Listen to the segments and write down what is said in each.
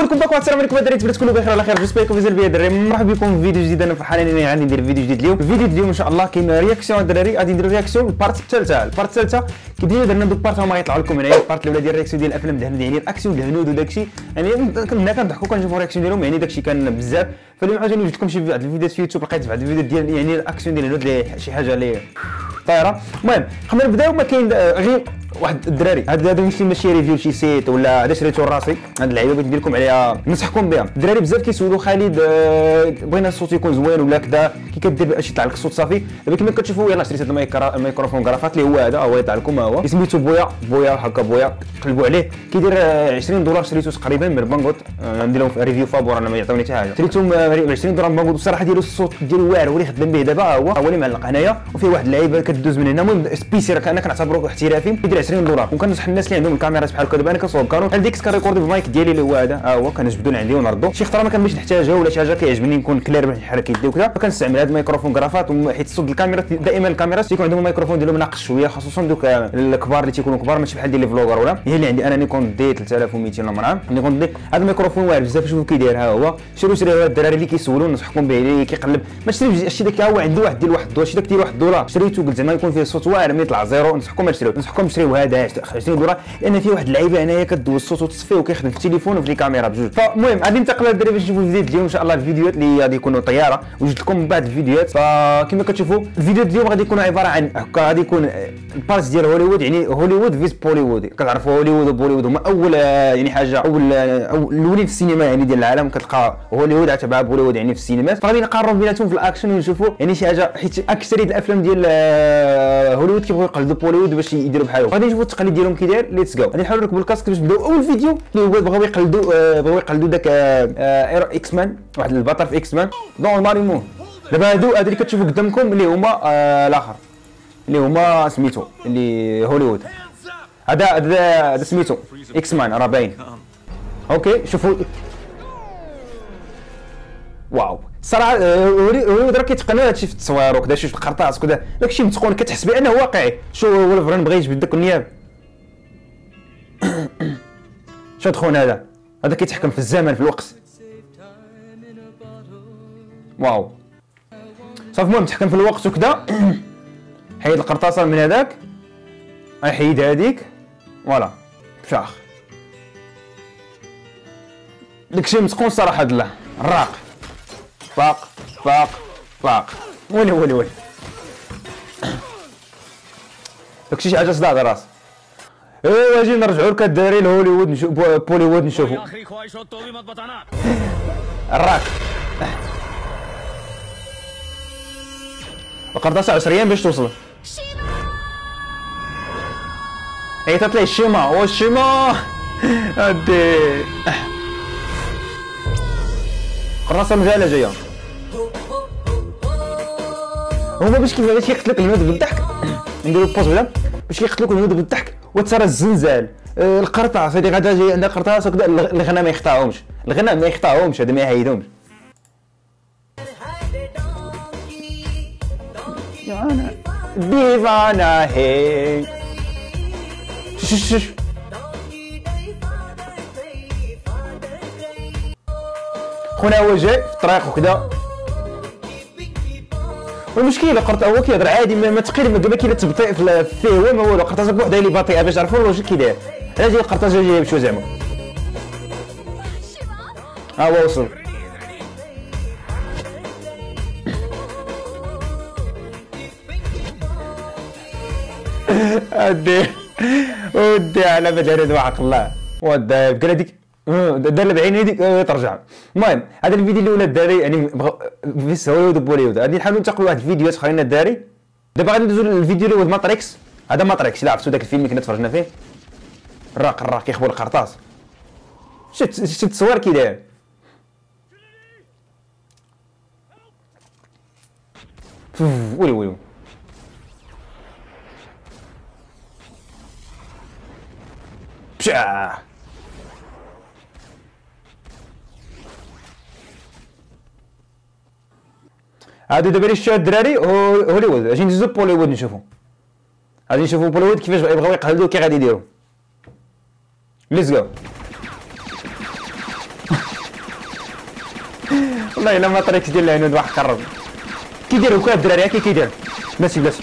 اولكم باك والسلام عليكم الدراري، تبارك الله بخير وعلى خير. جوست بيكم مزيان بيا الدراري، مرحبا بكم في فيديو جديد. انا فرحان انني غادي ندير فيديو جديد اليوم. الفيديو اليوم ان شاء الله كاين رياكسيون الدراري، غادي نديرو رياكسيون البارت الثالثه. البارت الثالثه كي ديما درنا دوك بارت هما غيطلعوا لكم هنايا. البارت الاولى ديال الرياكسيون ديال الافلام دهنود، يعني الاكسيون دهنود وداكشي، يعني كنا كنضحكوا كنشوفوا الرياكسيون ديالهم، يعني داكشي كان بزاف. فاليوم حاجه نوجد لكم شي واحد الفيديوهات في يوتيوب، لقيت واحد الفيديو ديال يعني الاكسيون ديال الهنود اللي شي حاجه اللي طايره. المهم خلينا نبداو. ما كاين غير واحد الدراري، هذا ماشي ريفيو شي سيت ولا هذا شريته لراسي، هاد اللعيبه بغيت ندير لكم عليها نصحكم بها. الدراري بزاف كيسولوا خالد بغينا الصوت يكون زوين ولا كذا، كي كدير شي يطلع لك الصوت صافي. دابا كما كتشوفوا يلاه شريت هذا الميكروفون كرافات اللي هو هذا، هو يطلع لكم، ها هو سميتو بويا هكا بويا، قلبوا عليه كيدير $20 شريته تقريبا من بانغوت. ندير لهم ريفيو فابور، انا ما يعطوني حتى حاجه. شريتهم $20 من بانغوت، والصراحه ديالو الصوت ديالو واعر، واللي خدام به دابا هو اللي معلق هنايا، وفيه واحد اللعيبه كدوز من هنا. المهم سبيسير انا كنعتبروه احترافي، كيدير $20 وكنصح الناس اللي عندهم الكاميرا بحال هكا. دابا انا كنصوب كارون عندي كنت كنريكوردي بالمايك ديالي اللي هو هذا، ها هو كنجبدو عندي ونردو. شي خطره ما كنبغيش نحتاجها ولا شي حاجه، كيعجبني نكون كلير بواحد الحركه يدي وكذا، فكنستعمل هذا الميكروفون كرافات. حيت صوت الكاميرا دائما الكاميرا تيكون عندهم الميكروفون ديالهم ناقص شويه، خصوصا دوك الكبار اللي تيكونوا كبار، ماشي بحال ديال لي فلوغر ولا. هي اللي عندي انا نيكون دي 3200 نمر عام، نيكون دي. هذا الميكروفون واعر بزاف، شوفوا كي داير، ها هو شريوه الدراري اللي كيسولوا نصحكم به اللي كيقلب. ما تشريوش الشيء داك، هو عندي واحد ديال $1 شي داك ديال $1 شريته قلت زعما يكون فيه صوت واعر، ملي يطلع زيرو نصحكم ما تشريوه، نصحكم تشريو هذا $20 لان فيه واحد اللعيبه هنايا كدوز الصوت وتصفيه وكيخدم في التليفون وفي الكاميرا بجوج. فالمهم غادي ننتقل الدراري باش نشوفوا الفيديو اليوم ان شاء الله. الفيديوهات اللي غادي يكونوا طياره، وجدت لكم بعض الفيديوهات. فكما كتشوفوا الفيديو اليوم غادي يكون عباره عن هكا، غادي يكون البارت ديال هوليوود، يعني هوليوود فيز بوليوود. كتعرفوا هوليوود وبوليوود هما اول يعني حاجه اول الاولين في السينما يعني ديال العالم، كتلقى هوليوود عتبع بوليوود يعني في السينمات. فغادي نقارنوا بيناتهم في الاكشن ونشوفوا يعني شي حاجه، حيت اكثريه الافلام ديال هوليوود كيبغيو يقلدوا بوليوود باش يديروا بحالهم. غادي نشوفوا التقليد ديالهم كي داير. ليتس جو، غادي نحاولوا نركبوا الكاسك باش نبداو. اول فيديو اللي هو بغاو يقلدوا داك اكس مان، واحد البطل في اكس مان دون ماريمو. دابا هادو اللي كتشوفوا قدامكم اللي هما الاخر اللي هما سميتو اللي هوليوود، هذا سميتو اكس مان راه باين. اوكي شوفوا، واو صراحه هوليوود راه كيتقنوا هادشي في التصوير وكذا، شوف القرطاس كذا داكشي متقون، كتحس بانه واقعي. شو ولفران بغا يجبد داك النياب، شو دخون هذا كيتحكم في الزمن في الوقت. واو صافي، المهم تحكم في الوقت وكذا. حيد القرطاسه من هذاك، حيد هذيك، فوالا فشاخ داكشي متقون صراحه. هاد الله الراق، فاق فاق فاق، ويلي ويلي ويلي داكشي شي حاجه صداع على راسي. ايوا اجي نرجعوا لك الدراري لهوليوود، نشوف بوليوود نشوفوا الراك. القرطاسه 20 باش توصل، عيطات ليه الشيما، هو الشيما ادي القرطاسه مزاله جايه. هما باش كيفاش كيقتلوك الهنود بالضحك، نديرو بوز بلا باش كيقتلوك الهنود بالضحك. وترى الزلزال، القرطاس هذه غدا جايه عندها قرطاس وكذا. الغناء ما يخطاهمش، الغناء ما يخطاهمش، هذا ما يعيدهمش. ديفانا ديفانا هي شش. خونا هو جاي في الطريق وكذا، والمشكله قرط هو كيهضر عادي، ما تقريبا دابا كاين تبطيء فيه هو ما والو. القرطاسه بوحدها اللي بطيئه باش عرفوا اللوجيك كي داير، علاش هي القرطاسه جايه بشو زعما. ها هو وصل، ادي ودي على بدل هذا وعق الله ودي بقى هذيك دار بعين هذيك ترجع. المهم هذا الفيديو الاول الدراري، يعني في هوليوود وبوليوود. غادي نحاولوا ننتقلوا لواحد الفيديوهات خلينا الدراري. دابا غادي ندوزو للفيديو الاول، ماتريكس. هذا ماتريكس الا عرفتوا داك الفيلم اللي كنا تفرجنا فيه، الراق كيخبو القرطاس. شفت التصوير كي داير، ويلي ويلي بشا. هادو دابا الشوط الدراري هوليوود. اجي ندوزو بوليوود نشوفو، غادي نشوفو بوليوود كيفاش يبغاو يقلدو كي غادي يديرو. ليتس جو والله الا ماتريكس ديال العنود واحد قرب كيديروا هكا الدراري هكا كيديروا ماشي بلاش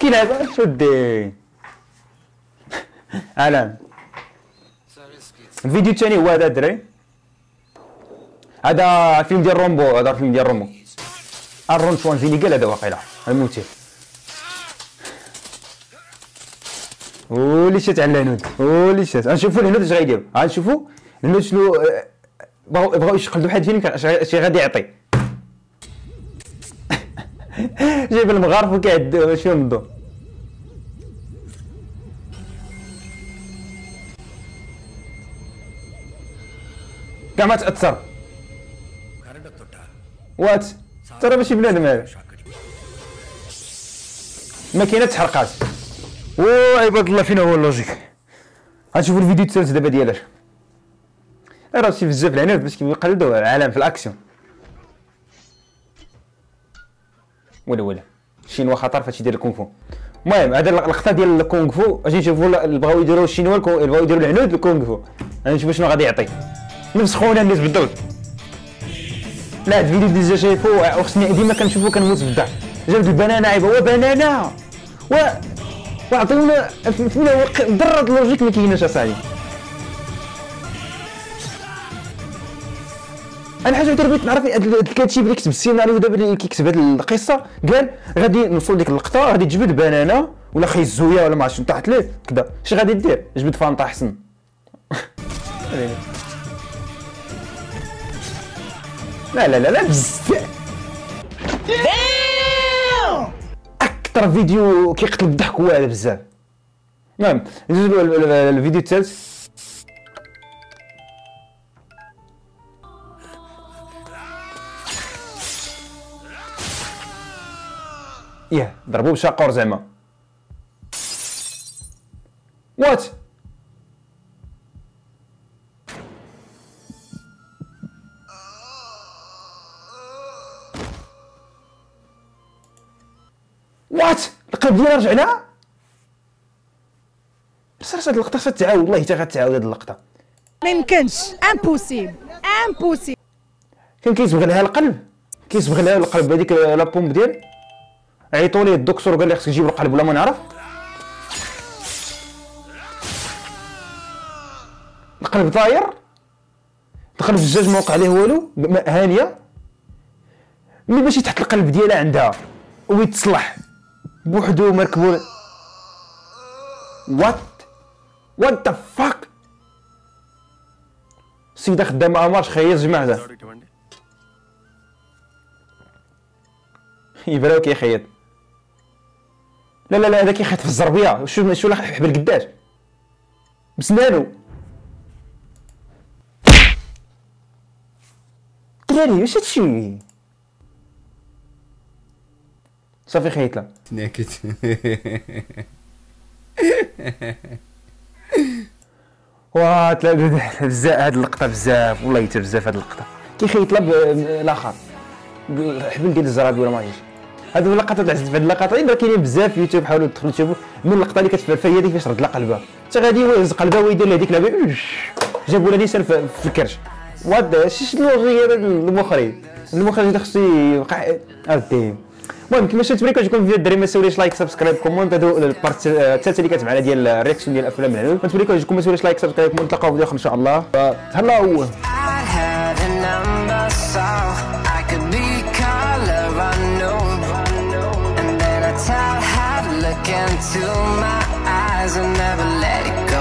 كيلعب ودي علام. الفيديو الثاني هو هذا الدراري، هذا فيلم ديال رومبو، هذا فيلم ديال رومبو الرون شوانزيني قال هذا واقيلا الموتيف ولي شات على العنود ولي شات. غنشوفوا العنود اش غيديروا، غنشوفوا العنود شنو بغاو يشقلدوا واحد فيلم اش غادي يعطي. جايب المغارف وكيعد شنو الضو كاع ما تأثر وات ترى ماشي بنادم هذا. الماكينة تحرقات. واه عباد الله فين هو اللوجيك. غنشوفوا الفيديو الثالث دابا دياله. راه شي بزاف العناد باش كيقلدوا العالم في الاكسيون. ولا الشينوا خطر فاش يدير الكونغ فو. المهم هذا اللقطه ديال الكونغ فو اجي نشوفوا اللي بغاو يديروا الشينوا بغاو يديروا العناد الكونغ فو. غنشوفوا شنو غادي يعطي. نفس خونا الناس بالضبط. لا هاد الفيديو ديجا شايفوه وخصني ديما كنشوفو كنموت بالضحك. جابت البنانه عيبه وبنانه وعطيونا فهمتينا ذره اللوجيك ما كايناش اصاحبي. انا حاجه بغيت نعرف الكاتب اللي كتب السيناريو دابا اللي كيكتب هاد القصه قال غادي نوصل لديك اللقطه غادي تجبد بنانه ولا خيزويه ولا ما عرفتش طاحت ليه كذا اش غادي دير؟ جبد فانطا حسن. لا لا لا لا بزاف اكثر فيديو كيقتل الضحك هو هذا بزاف. المهم ندوزو الفيديو الثالث. ياه ضربو بشاقور زعما وات وات القلب ديالها رجع لها. صراحة هاد اللقطة غتعاود والله حتى غتعاود هاد اللقطة ما يمكنش امبوسيبل امبوسيبل. كان كيصبغ لها القلب كيصبغ لها القلب هذيك لا بومب ديال عيطوا ليه الدكتور قال لي خصك تجيب القلب ولا ما نعرف. القلب طاير دخل في الزجاج ما وقع ليه والو هانية. ملي ماشي تحت القلب ديالها عندها ويتصلح بوحدو مركبو. وات ذا فاك. السيده خدامه مع مارش خير جماعه هذا يبراو كيخيط. لا لا لا هذا كيخيط في الزربيه. شوف لا حبل قداش بسنانو دراري واش هادشي صافي خيط لا ناكت. واه تلعب بزاف هاد اللقطه بزاف والله حتى بزاف هاد اللقطه كيخيط الاخر الحبل ديال الزرابي ولا ما عرفتش. هادو اللقطات العزيز في هاد اللقطات راه كاينين بزاف في يوتيوب حاولوا تدخلوا تشوفوا. من اللقطه اللي كتفرج فيها هذيك فاش رد لا قلبها حتى غادي يهز قلبها ويدير لها هذيك لعبه جابوا لها لسان في الكرش. واه شنو غير المخرج هذا خصو يوقع الدين. المهم كما شفتوا بريكو تكون فيديو الدراري ما تساوليش لايك سبسكرايب كومونت. هادو البارت الثالثه اللي كتبعنا ديال الرياكشن ديال الافلام العنود. ما تبريكو تكون ما تساوليش لايك سبسكرايب كومونت. نتلاقاو في فيديو اخر ان شاء الله تهلاو. Into my eyes and never let it go.